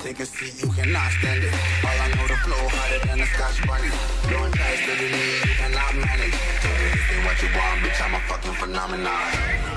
Take a seat, you cannot stand it. All I know, the flow harder than a Scotch bunny. Blowing past the knee, you cannot manage. Tell me this ain't what you want, bitch, I'm a fucking phenomenon.